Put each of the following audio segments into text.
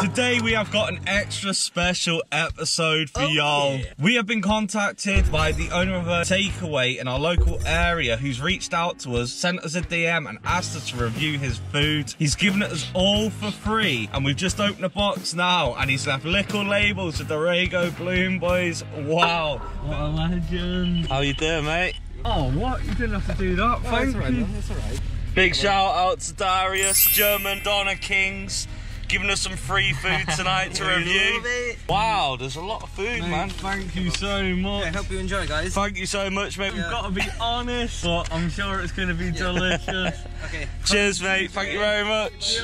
Today we have got an extra special episode for y'all. Yeah. We have been contacted by the owner of a takeaway in our local area who's reached out to us, sent us a DM and asked us to review his food. He's given it us all for free and we've just opened a box now and he's left little labels with the Raygo Bloom boys. Wow. What a legend. How you doing, mate? Oh, what? You didn't have to do that. No, thank you. That's all right. Big shout out to Darius, German Doner Kings, giving us some free food tonight to review. Wow, there's a lot of food, mate, man. Thank you so much. Yeah, hope you enjoy, guys. Thank you so much, mate. Yeah. We've got to be honest, but I'm sure it's going to be delicious. Okay. Cheers, mate. Thank you very much.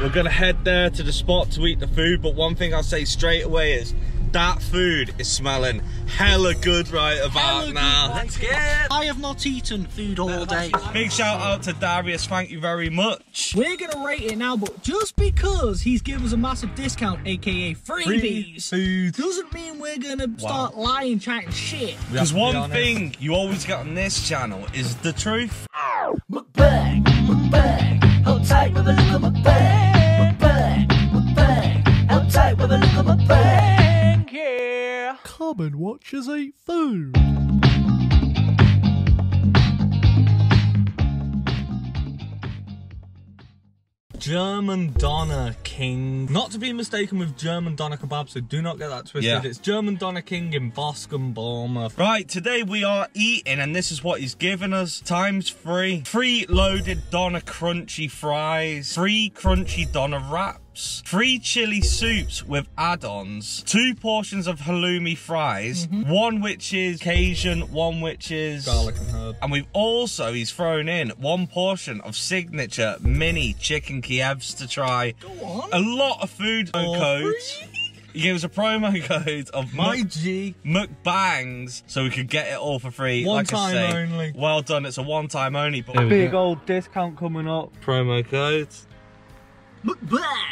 We're going to head there to the spot to eat the food, but one thing I'll say straight away is that food is smelling hella good right about now. Let's get it. I have not eaten food all day. Big shout out to Darius, thank you very much. We're gonna rate it now, but just because he's given us a massive discount, aka freebies, doesn't mean we're gonna start lying, chatting shit. Because one thing you always get on this channel is the truth. McBang, McBang, hold tight with a look at my bang. McBang, McBang, hold tight with a look at my bang. Come and watch us eat food. German Doner King. Not to be mistaken with German Doner Kebab, so do not get that twisted. Yeah. It's German Doner King in Boscombe, Bournemouth. Right, today we are eating, and this is what he's given us, times three. 3 loaded Doner Crunchy Fries. 3 Crunchy Doner Wraps. 3 chili soups with add-ons, 2 portions of halloumi fries, one which is Cajun, one which is garlic and herb. And we've also, he's thrown in 1 portion of signature mini chicken Kievs to try. Go on. A lot of food codes. He gave us a promo code of McBangs so we could get it all for free. One time only. Well done, it's a one time only. But big old discount coming up. Promo codes.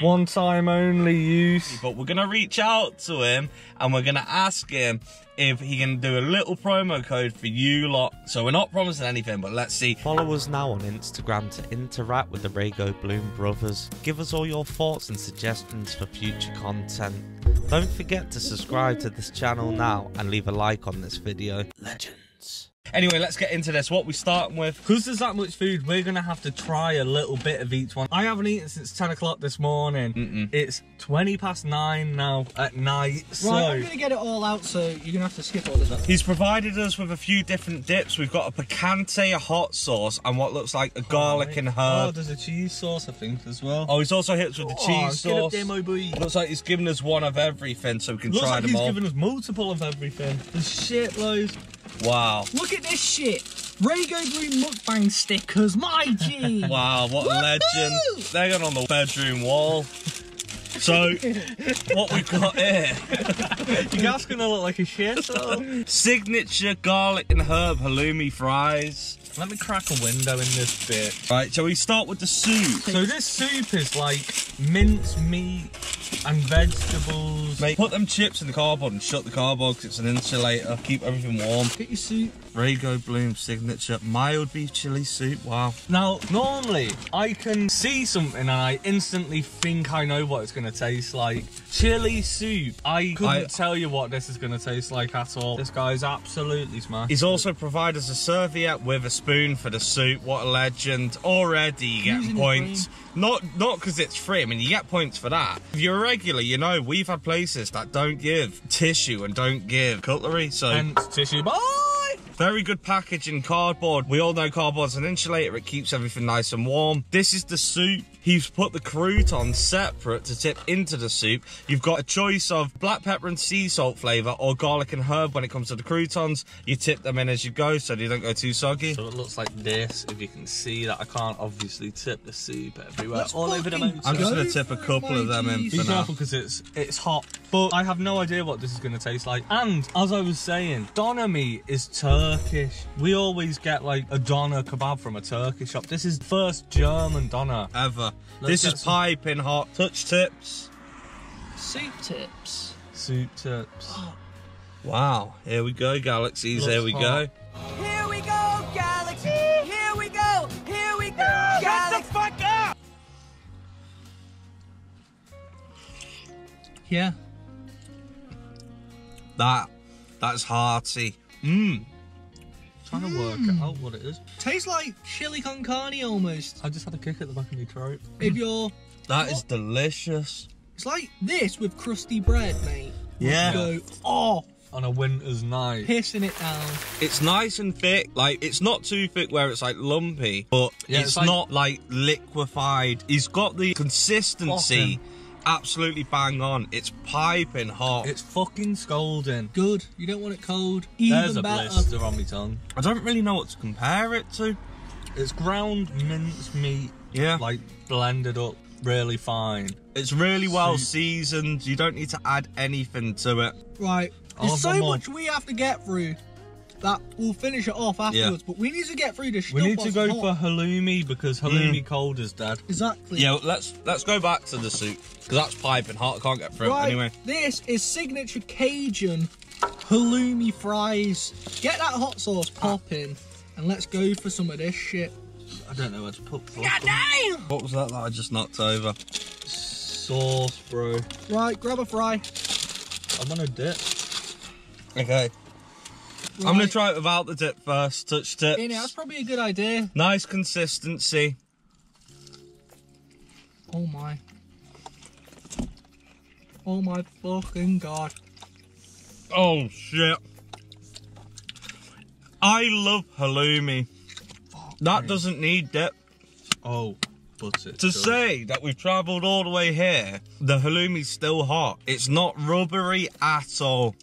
One time only use. But we're going to reach out to him and we're going to ask him if he can do a little promo code for you lot. So we're not promising anything, but let's see. Follow us now on Instagram to interact with the Raygo Bloom brothers. Give us all your thoughts and suggestions for future content. Don't forget to subscribe to this channel now and leave a like on this video. Legends. Anyway, let's get into this. What we starting with? Because there's that much food, we're going to have to try a little bit of each one. I haven't eaten since 10 o'clock this morning. It's 20 past 9 now at night. Right, so I'm going to get it all out, so you're going to have to skip all this up. He's provided us with a few different dips. We've got a picante, a hot sauce, and what looks like a garlic and herb. Oh, there's a cheese sauce, I think, as well. Oh, he's also hit us with the cheese sauce. Demo boy. Looks like he's given us one of everything, so we can try them all. Looks like he's given us multiple of everything. There's shitloads. Wow. Look at this shit. Raygo Bloom mukbang stickers, my G. Wow, what a legend. They're going on the bedroom wall. So, what we've got here. Your guy's going to look like a shit. Signature garlic and herb halloumi fries. Let me crack a window in this bit. Right, shall we start with the soup? So this soup is like minced meat and vegetables. Mate, put them chips in the cardboard and shut the cardboard because it's an insulator. Keep everything warm. Get your soup. Raygo Bloom signature mild beef chili soup. Wow. Now, normally I can see something and I instantly think I know what it's going to taste like. Chili soup. I couldn't tell you what this is going to taste like at all. This guy's absolutely smashed. He's also provided us a serviette with a spoon for the soup. What a legend. Already you're getting points. Not because it's free. I mean, you get points for that. If you're a regular, you know we've had places that don't give tissue and don't give cutlery, so hence tissue boy. Very good packaging, cardboard. We all know cardboard's an insulator. It keeps everything nice and warm. This is the soup. He's put the croutons separate to tip into the soup. You've got a choice of black pepper and sea salt flavour or garlic and herb when it comes to the croutons. You tip them in as you go so they don't go too soggy. So it looks like this, if you can see that. I can't obviously tip the soup everywhere. Let's all over the mountain. I'm just going to tip a couple of them in for now. Be careful because it's hot. But I have no idea what this is going to taste like. And as I was saying, Doner meat is turned Turkish. We always get like a Doner kebab from a Turkish shop. This is first German Doner ever. This is piping hot. Touch tips. Soup tips. Soup tips. Oh. Wow. Here we go, galaxies. Looks here we go. Here we go, galaxy. Here we go. Here we go. Shut the fuck up. Yeah. That's hearty. Mmm. Trying to work out what it is. Tastes like chili con carne almost. I just had a kick at the back of my throat. If you're... That is delicious. It's like this with crusty bread, mate. Yeah. Go off. On a winter's night. Pissing it down. It's nice and thick. Like, it's not too thick where it's like lumpy, but yeah, it's like, not like liquefied. He's got the consistency. Bottom. Absolutely bang on. It's piping hot. It's fucking scalding. Good. You don't want it cold. Even there's a better. Blister on my tongue. I don't really know what to compare it to. It's ground minced meat. Yeah. Like blended up really fine. It's really well seasoned. You don't need to add anything to it. Right. There's so much we have to get through. That we'll finish it off afterwards, but we need to get through this. We need to go for halloumi because halloumi cold is dead. Exactly. Yeah, well, let's go back to the soup because that's piping hot. I can't get through it anyway. This is signature Cajun halloumi fries. Get that hot sauce popping, and let's go for some of this shit. I don't know where to put. God damn! What was that I just knocked over? Sauce, bro. Right, grab a fry. I'm gonna dip. Okay. Right. I'm going to try it without the dip first, touch tips. Yeah, that's probably a good idea. Nice consistency. Oh my. Oh my fucking God. Oh shit. I love halloumi. Fuck that me. Doesn't need dip. Oh, but it does. Say that we've travelled all the way here, the halloumi's still hot. It's not rubbery at all.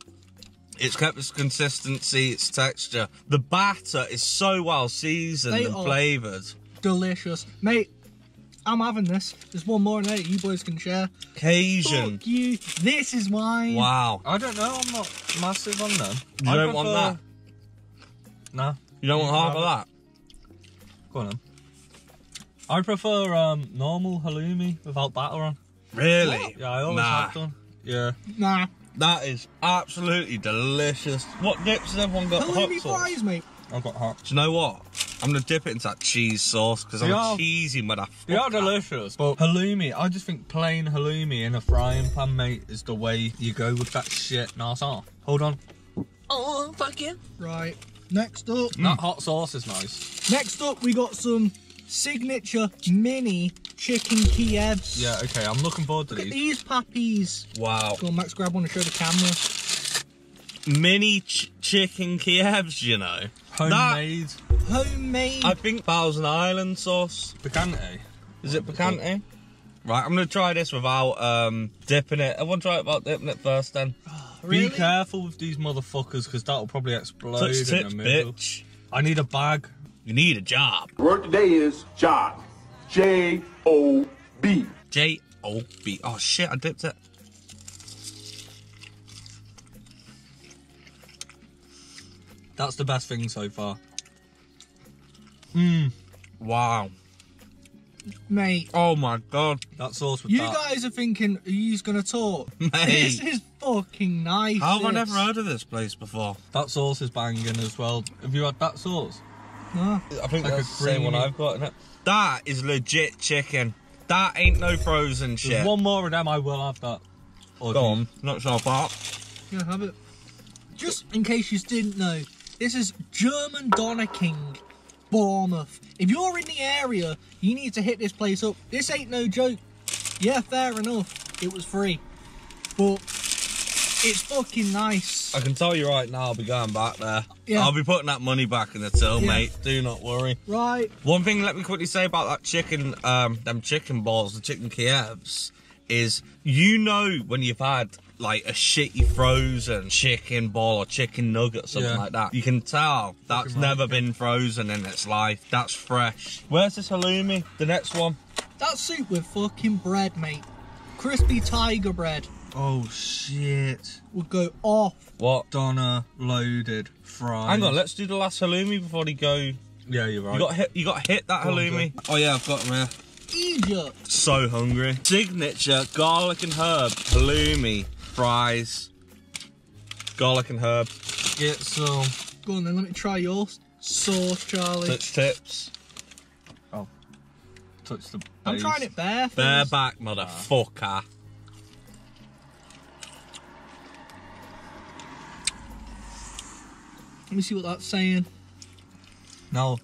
It's kept its consistency, its texture. The batter is so well seasoned and flavoured. Delicious. Mate, I'm having this. There's one more in there that you boys can share. Cajun. Fuck you. This is mine. Wow. I don't know. I'm not massive on them. You don't want that? No. You don't want half of that? Go on then. I prefer normal halloumi without batter on. Really? What? Yeah, I always have done. Yeah. Nah. That is absolutely delicious. What dips has everyone got? Halloumi hot sauce? Fries, mate. I've got hot. Do you know what? I'm going to dip it into that cheese sauce because I'm cheesy when I fuck They are delicious, but halloumi, I just think plain halloumi in a frying pan, mate, is the way you go with that shit. Nice off. Hold on. Oh, fuck yeah. Right, next up. That hot sauce is nice. Next up, we got some signature mini chicken Kievs. Yeah, okay, I'm looking forward to these puppies. Wow. Go on, Max, grab one and show the camera. Mini chicken Kievs, you know. Homemade. Homemade. I think Thousand Island sauce. Picante. Is it picante? Right, I'm going to try this without dipping it. I want to try it without dipping it first then. Really? Be careful with these motherfuckers because that'll probably explode in the middle. Bitch. I need a bag. You need a job. Word today is job. J-O-B. J-O-B. Oh shit, I dipped it. That's the best thing so far. Mmm. Wow. Mate. Oh my God. That sauce with You guys are thinking, he's gonna talk. Mate. This is fucking nice. How have I never heard of this place before? That sauce is banging as well. Have you had that sauce? No. I think that's the same one I've got, isn't it? That is legit chicken. That ain't no frozen shit. There's one more of them, I will have that. Go on, not sure apart. Yeah, have it. Just in case you didn't know, this is German Doner King, Bournemouth. If you're in the area, you need to hit this place up. This ain't no joke. Yeah, fair enough. It was free. But it's fucking nice. I can tell you right now, I'll be going back there. Yeah. I'll be putting that money back in the till, mate. Do not worry. Right. One thing let me quickly say about that chicken, them chicken balls, the chicken Kievs, is you know when you've had like a shitty frozen chicken ball or chicken nugget, something like that. You can tell that's never been frozen in its life. That's fresh. Where's this halloumi? The next one. That soup with fucking bread, mate. Crispy tiger bread. Oh shit. We'll go off. What? Doner loaded fries. Hang on, let's do the last halloumi before they go. Yeah, you're right. You got hit that halloumi. Oh yeah, I've got him here. Egypt. So hungry. Signature garlic and herb halloumi fries. Garlic and herb. Get some. Go on then, let me try yours. Sauce, Charlie. Touch tips. Oh. Touch the base. I'm trying it bare. Bareback, motherfucker. Let me see what that's saying. No,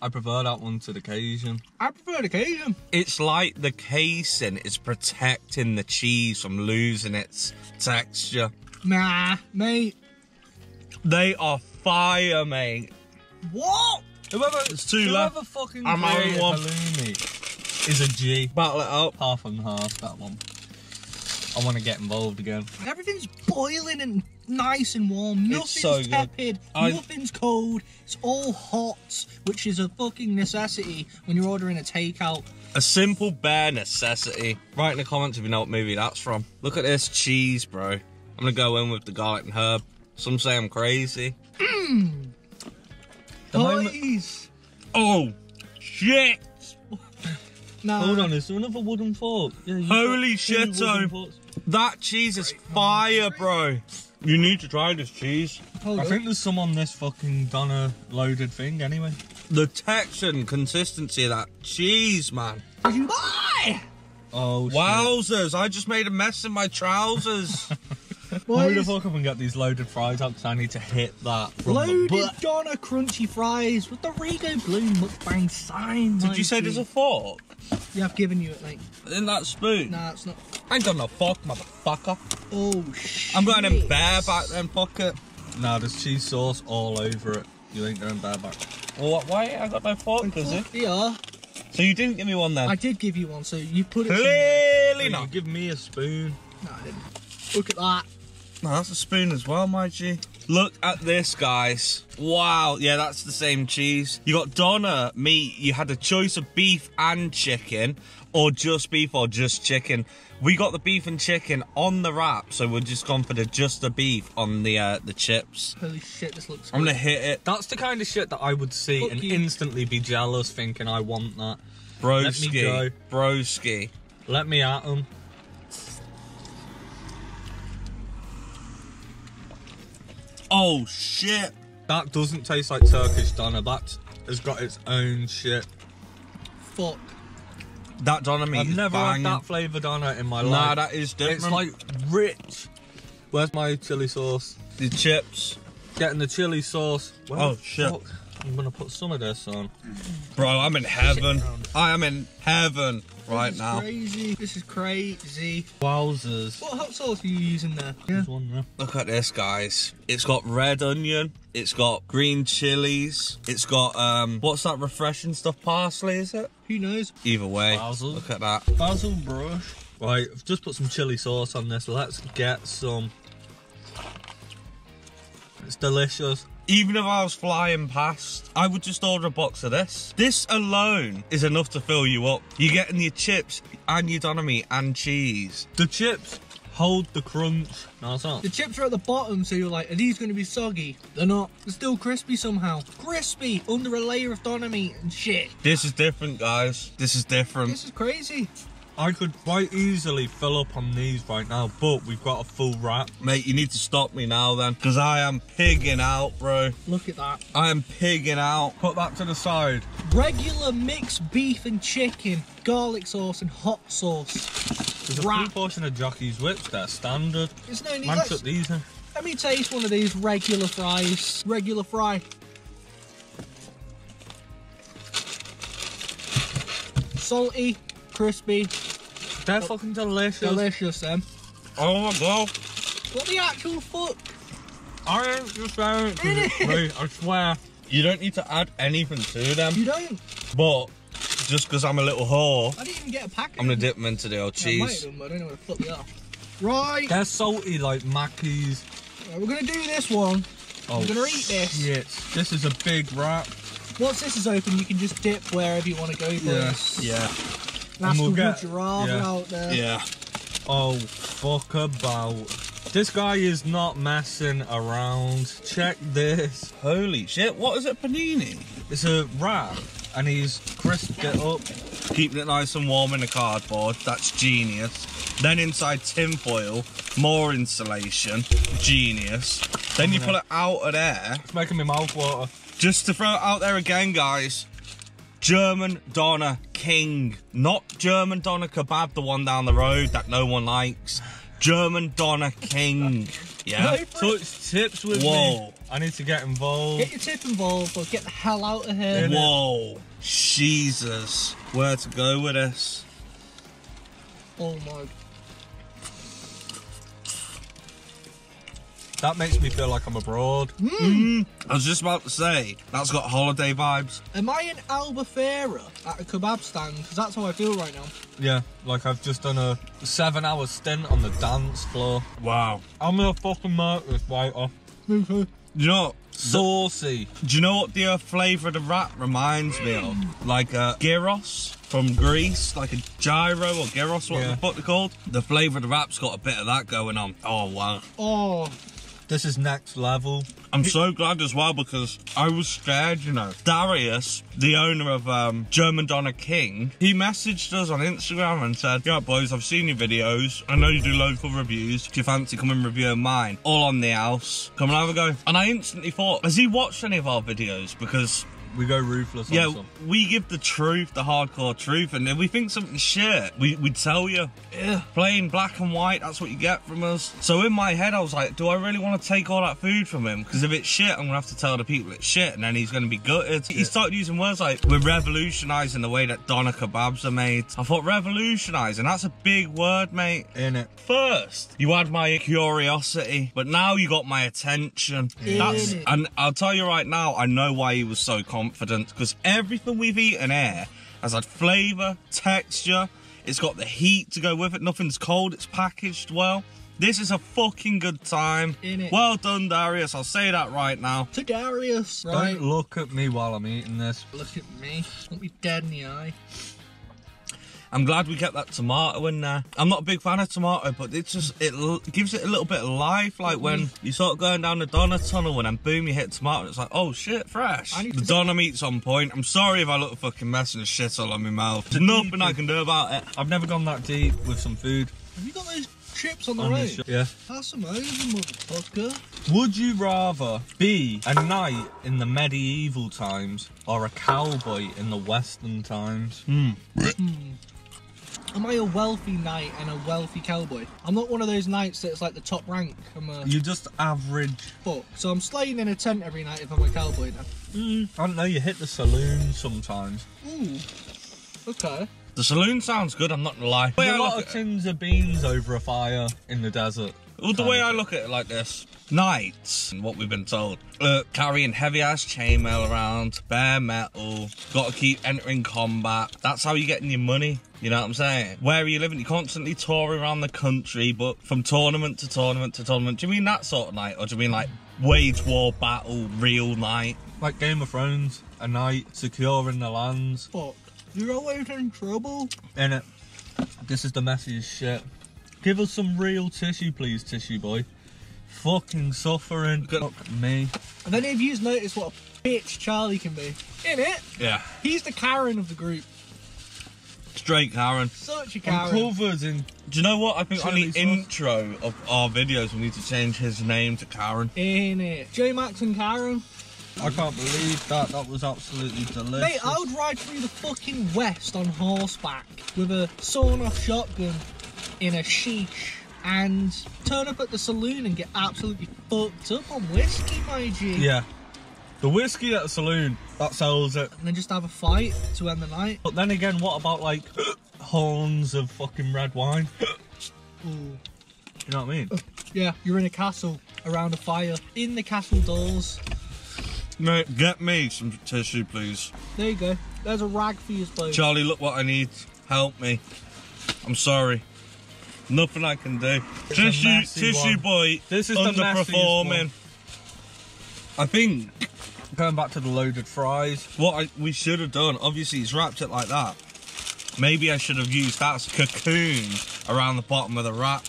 I prefer that one to the Cajun. I prefer the Cajun. It's like the casing is protecting the cheese from losing its texture. Nah, mate. They are fire, mate. What? Whoever fucking created halloumi is a G. Battle it up. Half and half, that one. I want to get involved again. Everything's boiling and nice and warm. Nothing's so tepid. Nothing's cold. It's all hot, which is a fucking necessity when you're ordering a takeout. A simple bare necessity. Write in the comments if you know what movie that's from. Look at this cheese, bro. I'm going to go in with the garlic and herb. Some say I'm crazy. Mmm. Please. Oh, shit. Nah. Hold on, is there another wooden fork? Yeah, holy shitto. That cheese is fire, bro. You need to try this cheese. I think there's some on this fucking Doner loaded thing anyway. The texture and consistency of that cheese, man. Bye! Oh, shit. Wowzers, I just made a mess in my trousers. Boys, the fuck up and get these loaded fries up because I need to hit that. Loaded Doner crunchy fries with the Raygo Bloom mukbang sign. Did you say there's a fork? Yeah, I've given you it, mate. Isn't that spoon? Nah, it's not. I ain't got no fork, motherfucker. Oh, shit. I'm going in bareback then, fuck it. Nah, there's cheese sauce all over it. You ain't going bareback. Well, why ain't I got no fork, does it? Yeah. So you didn't give me one then? I did give you one, so you put it clearly not. You give me a spoon. No, I didn't. Look at that. No, that's a spoon as well, my G. Look at this, guys. Wow, yeah, that's the same cheese. You got Doner meat. You had a choice of beef and chicken, or just beef or just chicken. We got the beef and chicken on the wrap, so we're just gone for just the beef on the chips. Holy shit, this looks good. I'm gonna hit it. That's the kind of shit that I would see and instantly be jealous, thinking I want that. Broski, broski. Let me at them. Oh shit! That doesn't taste like Turkish Doner. That has got its own shit. Fuck. That Doner meat. I've never had that flavour Doner in my life. Nah, that is different. It's like rich. Where's my chili sauce? The chips. Getting the chili sauce. Where oh shit! Fuck? I'm gonna put some of this on. Bro, I'm in heaven. I am in heaven right now. Crazy. This is crazy. Wowzers. What hot sauce are you using there? Yeah. Look at this, guys. It's got red onion. It's got green chilies. It's got, what's that refreshing stuff? Parsley, is it? Who knows? Either way, basil. Look at that. Basil brush. Right, I've just put some chili sauce on this. Let's get some. It's delicious. Even if I was flying past, I would just order a box of this. This alone is enough to fill you up. You're getting your chips and your Doner meat and cheese. The chips hold the crunch. No, it's not. The chips are at the bottom, so you're like, are these going to be soggy? They're not. They're still crispy somehow. Crispy under a layer of Doner meat and shit. This is different, guys. This is different. This is crazy. I could quite easily fill up on these right now, but we've got a full wrap. Mate, you need to stop me now then, because I am pigging out, bro. Look at that. I am pigging out. Put that to the side. Regular mixed beef and chicken, garlic sauce and hot sauce. There's a full portion of Jockey's Whips, they're standard. There's no need. Man, put these in. Let me taste one of these regular fries. Regular fry. Salty, crispy. They're fucking delicious. Delicious, then. Oh my god. What the actual fuck? I ain't just saying it because it's free, I swear. You don't need to add anything to them. You don't. But just because I'm a little whore, I didn't even get a packet. I'm gonna dip them into the old cheese. I might have them, but I don't know where the fuck they are. Right. They're salty like Mackies. Right, we're gonna do this one. Oh, we're gonna eat this. Shit. This is a big wrap. Once this is open, you can just dip wherever you want to go. Yes. Yeah. Yeah. That's we'll get, out there. Yeah. Oh, fuck about. This guy is not messing around. Check this. Holy shit, what is it, panini? It's a wrap, and he's crisped it up. Keeping it nice and warm in the cardboard. That's genius. Then inside tin foil, more insulation. Genius. Then you pull it out of there. It's making me mouth water. Just to throw it out there again, guys. German Doner King, not German Doner Kebab, the one down the road that no one likes. German Doner King. Yeah. Touch tips with me. I need to get involved. Get your tip involved or get the hell out of here. Whoa. Jesus. Where to go with this? Oh my. That makes me feel like I'm abroad. I was just about to say, that's got holiday vibes. Am I in Albufeira at a kebab stand? Because that's how I feel right now. Yeah, like I've just done a 7-hour stint on the dance floor. Wow. I'm going to fucking murk this right off. Okay. You know, saucy. Do you know what the flavour of the wrap reminds me of? Like a gyros from Greece, like a gyro or gyros, what the fuck they're called. The flavour of the wrap's got a bit of that going on. Oh, wow. Oh. This is next level. I'm so glad as well because I was scared, you know. Darius, the owner of German Doner King, he messaged us on Instagram and said, yeah, boys, I've seen your videos. I know you do local reviews. Do you fancy coming reviewing mine? All on the house. Come and have a go. And I instantly thought, has he watched any of our videos? Because we go ruthless on some. Yeah, we give the truth, the hardcore truth, and if we think something's shit, we tell you. Yeah. Plain black and white, that's what you get from us. So in my head, I was like, do I really want to take all that food from him? Because if it's shit, I'm going to have to tell the people it's shit, and then he's going to be gutted. Yeah. He started using words like, we're revolutionising the way that doner kebabs are made. I thought, revolutionising, that's a big word, mate. Ain't it? First, you had my curiosity, but now you got my attention. Yeah. That's, and I'll tell you right now, I know why he was so confident. Because everything we've eaten here has had flavour, texture, it's got the heat to go with it, nothing's cold, it's packaged well. This is a fucking good time. Well done, Darius, I'll say that right now. To Darius, right? Don't look at me while I'm eating this. Look at me, don't be dead in the eye. I'm glad we kept that tomato in there. I'm not a big fan of tomato, but it just, it gives it a little bit of life. Like when you start going down the doner tunnel and then boom, you hit tomato and it's like, oh shit, fresh. The doner meat's on point. I'm sorry if I look a fucking mess and shit all on my mouth. There's nothing I can do about it. I've never gone that deep with some food. Have you got those chips on the road? Yeah. That's amazing, motherfucker. Would you rather be a knight in the medieval times or a cowboy in the Western times? Am I a wealthy knight and a wealthy cowboy? I'm not one of those knights that's like the top rank. I'm a... You're just average. But, so I'm slaying in a tent every night if I'm a cowboy now. I don't know, you hit the saloon sometimes. Ooh, okay. The saloon sounds good, I'm not gonna lie. There's a lot of tins of beans over a fire in the desert. Well, the way I look at it like this, knights, and what we've been told, carrying heavy-ass chainmail around, bare metal, got to keep entering combat. That's how you're getting your money, you know what I'm saying? Where are you living? You're constantly touring around the country, but from tournament to tournament to tournament. Do you mean that sort of knight, or do you mean, like, wage war, battle, real knight? Like Game of Thrones, a knight securing the lands. Fuck, you're always in trouble. Innit? This is the messiest shit. Give us some real tissue, please, tissue boy. Fucking suffering. Fuck me. Have any of you noticed what a bitch Charlie can be? Innit? Yeah. He's the Karen of the group. Straight Karen. Such a Karen. I'm covered in... Do you know what? I think on the intro of our videos, we need to change his name to Karen. Innit? J-Max and Karen. I can't believe that. That was absolutely delicious. Mate, I would ride through the fucking West on horseback with a sawn-off shotgun in a sheesh and turn up at the saloon and get absolutely fucked up on whiskey, my G. Yeah. The whiskey at the saloon, that sells it. And then just have a fight to end the night. But then again, what about like horns of fucking red wine? Ooh. You know what I mean? Yeah, you're in a castle around a fire in the castle doors. Mate, get me some tissue, please. There you go. There's a rag for you, both. Charlie, look what I need. Help me. I'm sorry. Nothing I can do. It's tissue boy. This is underperforming. I think going back to the loaded fries. What we should have done. Obviously, he's wrapped it like that. Maybe I should have used that as a cocoon around the bottom of the wrap.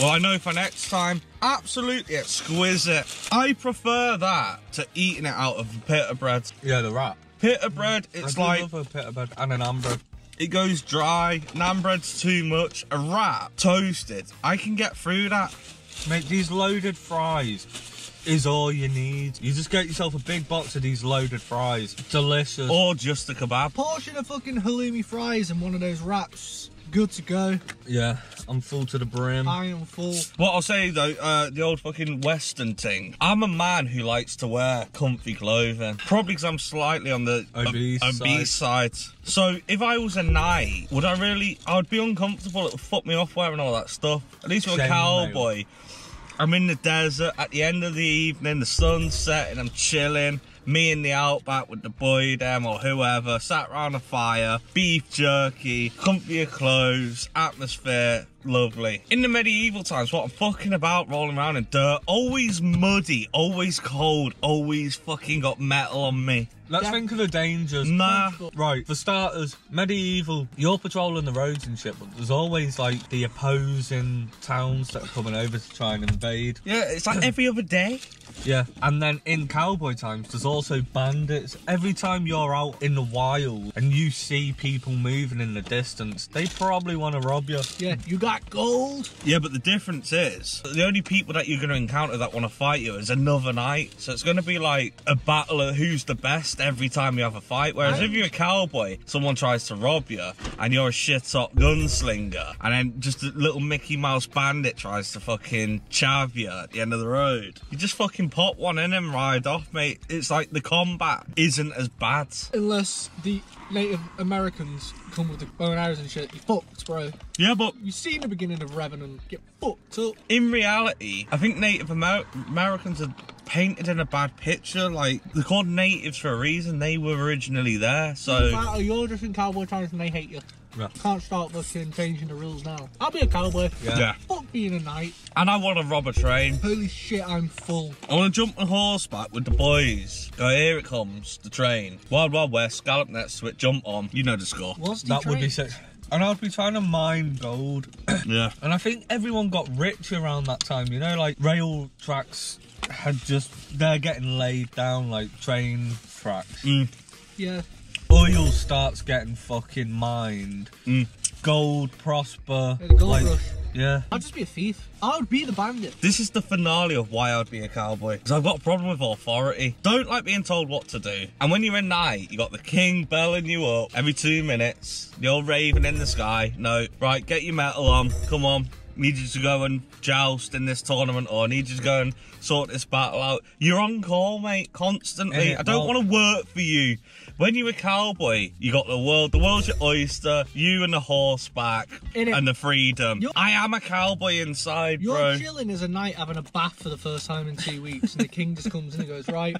Well, I know for next time. Absolutely exquisite. I prefer that to eating it out of a pita bread. Yeah, the wrap. Pita bread. It's like I do love a pita bread and an naan bread. It goes dry, naan bread's too much, a wrap, toasted. I can get through that. Mate, these loaded fries is all you need. You just get yourself a big box of these loaded fries. Delicious. Or just a kebab. Portion of fucking halloumi fries and one of those wraps. good to go. Yeah, I'm full to the brim. I am full. What I'll say though, the old fucking Western thing. I'm a man who likes to wear comfy clothing. Probably because I'm slightly on the obese side. So if I was a knight, would I really, I would be uncomfortable. It would fuck me off wearing all that stuff. At least with a cowboy. Mate. I'm in the desert at the end of the evening, the sun's setting, I'm chilling. Me in the outback with the boy, them or whoever, sat around a fire, beef jerky, comfier clothes, atmosphere, lovely. In the medieval times, what I'm fucking about, rolling around in dirt, always muddy, always cold, always fucking got metal on me. Let's think of the dangers. Nah. Right, for starters, medieval, you're patrolling the roads and shit, but there's always like the opposing towns that are coming over to try and invade. Yeah, it's like every other day. Yeah, and then in cowboy times, there's also bandits. Every time you're out in the wild and you see people moving in the distance, they probably want to rob you. Yeah, you got gold? Yeah, but the difference is, the only people that you're going to encounter that want to fight you is another knight. So it's going to be like a battle of who's the best every time you have a fight. Whereas if you're a cowboy, someone tries to rob you and you're a shit-top gunslinger. And then just a little Mickey Mouse bandit tries to fucking chav you at the end of the road. You just fucking pop one in and ride off, mate. It's like the combat isn't as bad. Unless the Native Americans come with the bow and arrows and shit, you're fucked, bro. Yeah, but you've seen the beginning of Revenant get fucked up. In reality, I think Native Americans are painted in a bad picture. Like, they're called natives for a reason. They were originally there, so... No, you're just in cowboy times and they hate you. Yeah. Can't start fucking changing the rules now. I'll be a cowboy. Yeah. Fuck being a knight. And I want to rob a train. Holy shit, I'm full. I want to jump on horseback with the boys. Go, here it comes, the train. Wild Wild West, gallop next to it, jump on. You know the score. What's the train? Would be sick. And I'd be trying to mine gold. Yeah. And I think everyone got rich around that time, you know, like rail tracks had just, they're getting laid down like train tracks. Mm. Yeah. Oil starts getting fucking mined. Mm. Gold, prosper. Yeah, the gold rush. Yeah. I'd just be a thief. I would be the bandit. This is the finale of why I'd be a cowboy. Because I've got a problem with authority. Don't like being told what to do. And when you're a knight, you got the king belling you up every 2 minutes. You're raving in the sky. No, right, get your metal on. Come on. Need you to go and joust in this tournament, or need you to go and sort this battle out. You're on call, mate, constantly. I don't want to work for you. When you're a cowboy, you got the world. The world's your oyster. You and the horseback and the freedom. I am a cowboy inside, bro. You're chilling as a knight having a bath for the first time in 2 weeks, and the king just comes in and goes, right,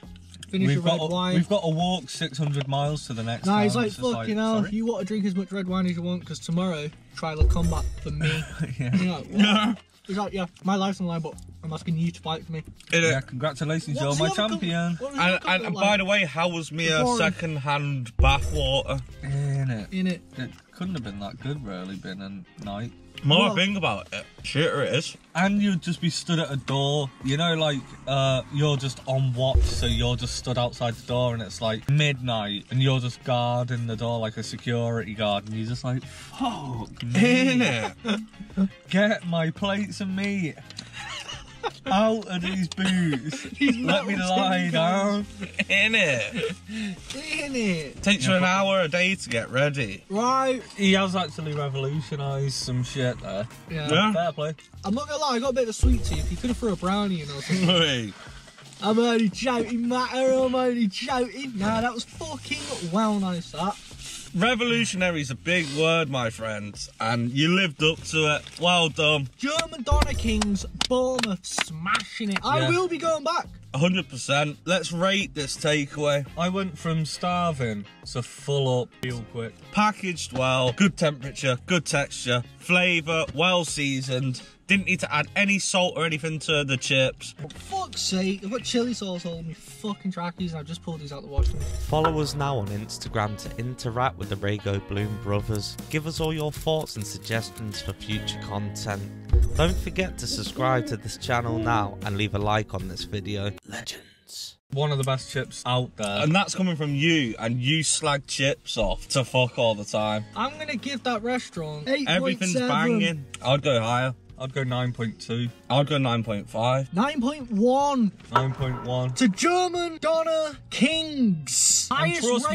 finish your red wine. We've got to walk 600 miles to the next town. Nah, he's like, fuck, you know, if you want to drink as much red wine as you want, because tomorrow, trial of combat for me. Yeah. You know, yeah. He's like, yeah, my life's on the line, but I'm asking you to fight for me. Yeah, congratulations, you're my champion. And by the way, how was me a second-hand bathwater? In it. It couldn't have been that good, really, being a knight. More I think about it, shitter it is. And you'd just be stood at a door, you know, like, you're just on watch, so you're just stood outside the door and it's like midnight and you're just guarding the door like a security guard and you're just like, fuck me. Get my plates and meat out of these boots. Let me lie down. In it. Takes you an hour a day to get ready. Right. He has actually revolutionised some shit there. Yeah. Fair play. I'm not gonna lie, I got a bit of sweet tooth. He could have threw a brownie in or something. Hey. I'm only joking, matter. I'm only joking. Nah, that was fucking well nice, that. Revolutionary is a big word, my friends, and you lived up to it. Well done. German Doner Kings, Bournemouth, smashing it. I will be going back. 100%. Let's rate this takeaway. I went from starving to full up real quick. Packaged well, good temperature, good texture, flavour, well seasoned. Didn't need to add any salt or anything to the chips. For fuck's sake, I've got chili sauce all in my fucking trackies and I've just pulled these out the washroom. Follow us now on Instagram to interact with the Raygo Bloom brothers. Give us all your thoughts and suggestions for future content. Don't forget to subscribe to this channel now and leave a like on this video. Legends. One of the best chips out there. And that's coming from you, and you slag chips off to fuck all the time. I'm going to give that restaurant 8.7. Everything's banging. I'd go higher. I'd go 9.2. I'd go 9.5. 9.1. 9.1. To German Doner Kings. Highest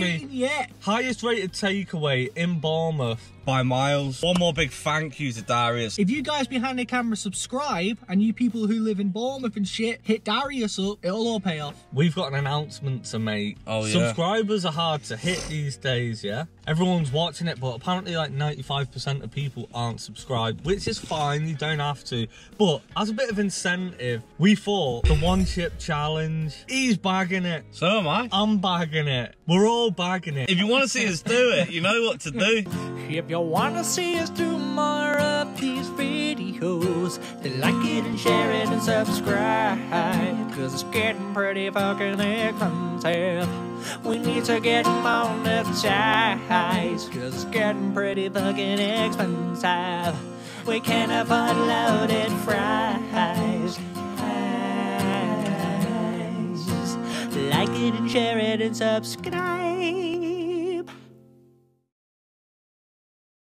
rated takeaway in Bournemouth. by miles. One more big thank you to Darius. If you guys behind the camera subscribe, and you people who live in Bournemouth and shit, hit Darius up, it'll all pay off. We've got an announcement to make. Oh yeah. Subscribers are hard to hit these days, yeah? Everyone's watching it, but apparently like 95% of people aren't subscribed, which is fine, you don't have to. But as a bit of incentive, we thought the one chip challenge, he's bagging it. So am I. I'm bagging it. We're all bagging it. If you want to see us do it, you know what to do. If you want to see us do more of these videos, then like it and share it and subscribe, cause it's getting pretty fucking expensive. We need to get monetized, cause it's getting pretty fucking expensive. We can't afford loaded fries. Like it and share it and subscribe.